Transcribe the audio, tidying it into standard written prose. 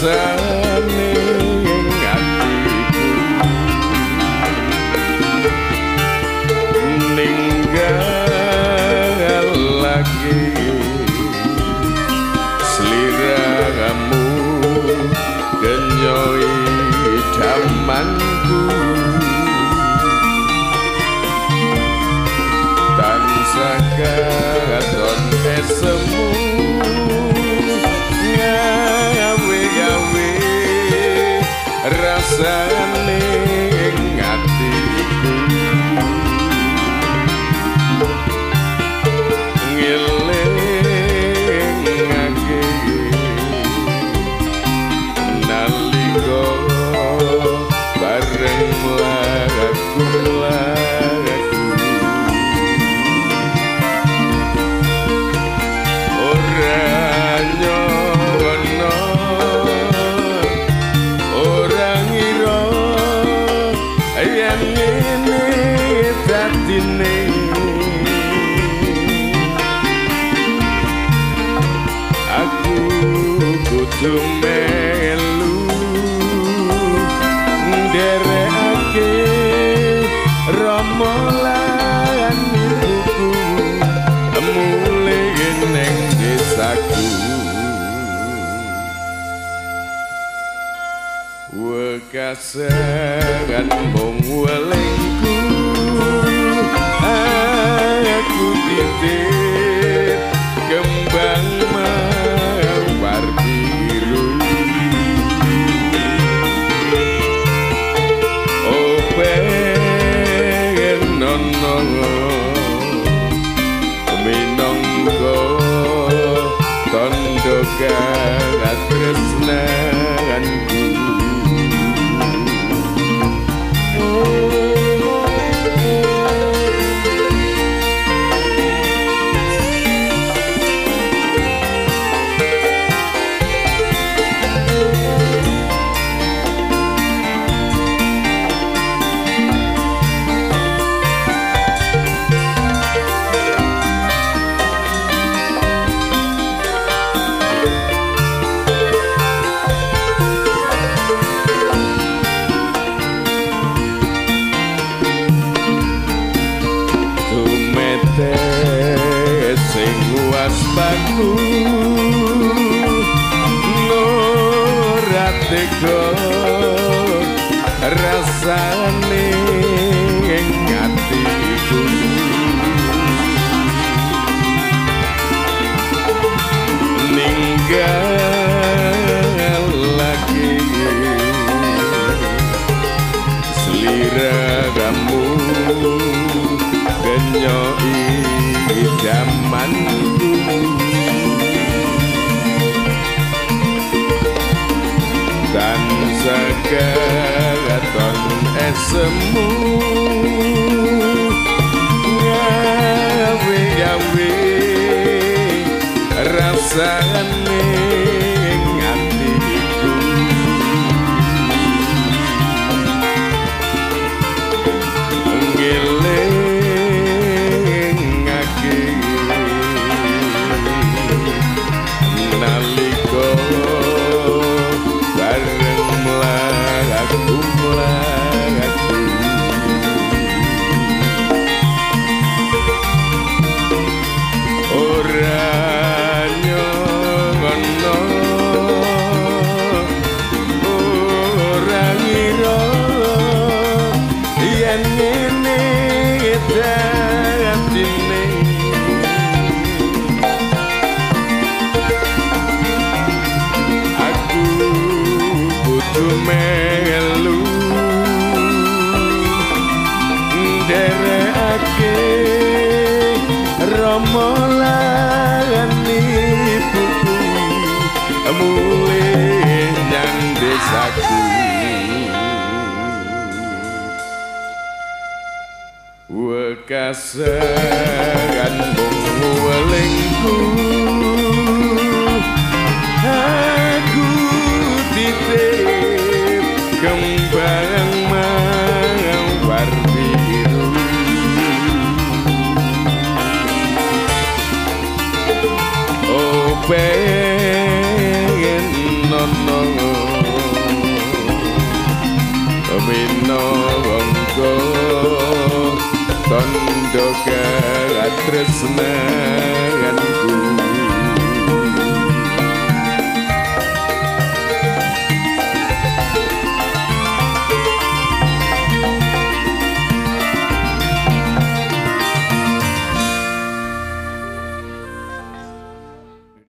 seneng hatiku ninggal lagi seliramu genyoi damanku tansah katon esemu rasane ngatiku ngeling ngake nalika bareng laku ora nyono ini aku kudu melu nderekake romolan niku mule neng desaku wekasan mung welingku aku titip kembang mawar biru open nono minangka tondo katresnanku sing waspaku ora tega rasane ngatiku ninggal lagi seliramu genyoi jamanku dan sekeleton esemu gawe-gawe rasane ngatiku ngeling melu nderekake romolan ibuku mule nang desaku wekasan mung welingku aku titip kembang mawar biru oh pengen nono Doka tresna.